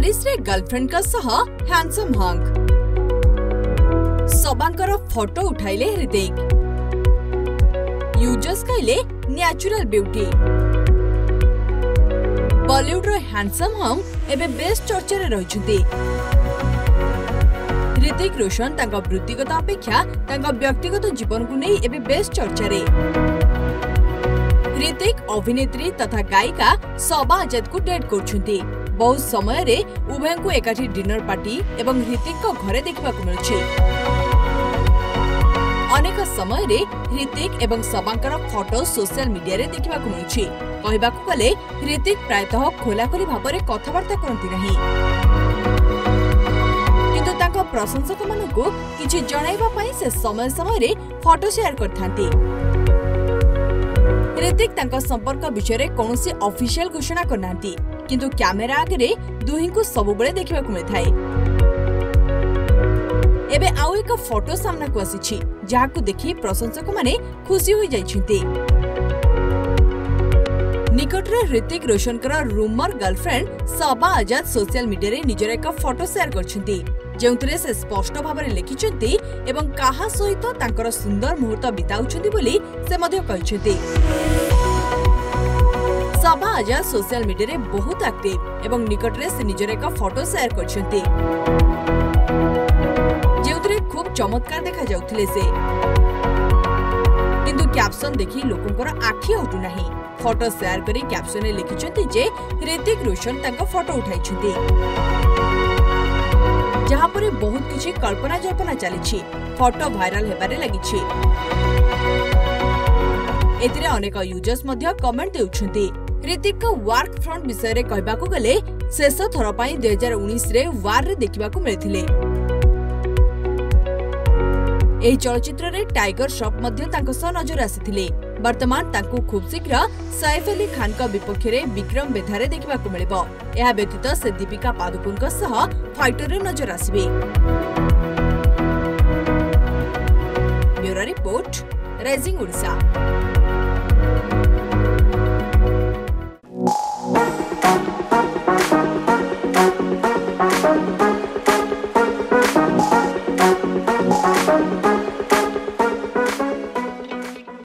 Paris रे girlfriend का सह हैंडसम हंक सबांकर फोटो उठाइले हृतिक। यूजर्स कहले नेचुरल ब्यूटी। बॉलीवुड रो हैंडसम हंक एबे बेस्ट चर्चा रे रहिछथि। हृतिक रोशन तांका वृत्तिगत अपेक्षा तांका व्यक्तिगत जीवन को नै एबे बेस्ट चर्चा रे। हृतिक अभिनेत्री तथा गायिका सबा अजाद को डेट करछथि। बहुत समय रे उभय को एकाठी डिनर पार्टी एवं हृतिक को घरे देखा मिले। अनेक समय रे हृतिक एवं सबांकर फोटो सोशल मीडिया रे देखा मिले। कहबाक गले हृतिक प्रायतः खोलाखोली भाव में कथबार्ता करती नहीं, किंतु तांका प्रशंसक मानकु किछि जणाइबा पई से समय समय रे फोटो शेयर करथांती। हृतिक तांका संपर्क विषय रे कोनोसी ऑफिशियल घोषणा करनांती, किंतु कैमेरा आगे दुही को सब बेले देखा मिलता है। एबे आउ एक फोटो सामना को आसी जहां देखि प्रशंसक माने खुशी हो जाइछिन्ते। निकट रे हृतिक रोशन कर rumour girlfriend Saba Azad social media रे निजर एक फोटो शेयर करछिन्ती, जेउतरे से स्पष्ट भाव में लिखिछिन्ती एवं कहा सहित तांकर सुंदर मुहूर्त बिताउछिन्ती बोली से मध्य कहिछिन्ती। सबा आजाद सोशल मीडिया रे बहुत एक्टिव एवं निकट रे से निजरे का फोटो शेयर करछन्ती, जेउतरे खूब चमत्कार देखा जाउथले से, किंतु कैप्शन देखि लोकनकर आखी हटु नाही। फोटो शेयर करी कैप्शन रे लिखिछन्ती जे हृतिक रोशन तांका फोटो उठाइछन्ती, जहां पर बहुत किछि कल्पना जल्पना चलीछि। फोटो वायरल हेबारे लागिछि। एतिरे अनेक यूजर्स मध्य कमेंट देउछन्ती। हृतिक वर्क फ्रंट विषय रे कहबा को गले शेष थर पाई 2019 रे वार रे देखबा को मिलथिले। एही चलचित्र रे टाइगर श्रॉफ मध्य तांको स नजर आसीथिले। वर्तमान तांको खूब शीघ्र सैफ अली खान का विपक्ष रे विक्रम बेधा रे देखबा को मिलबो। एहा व्यतीत से दीपिका पादुकोण का सह फाइटर रे नजर आसीबे। Bureau report, rising Odisha.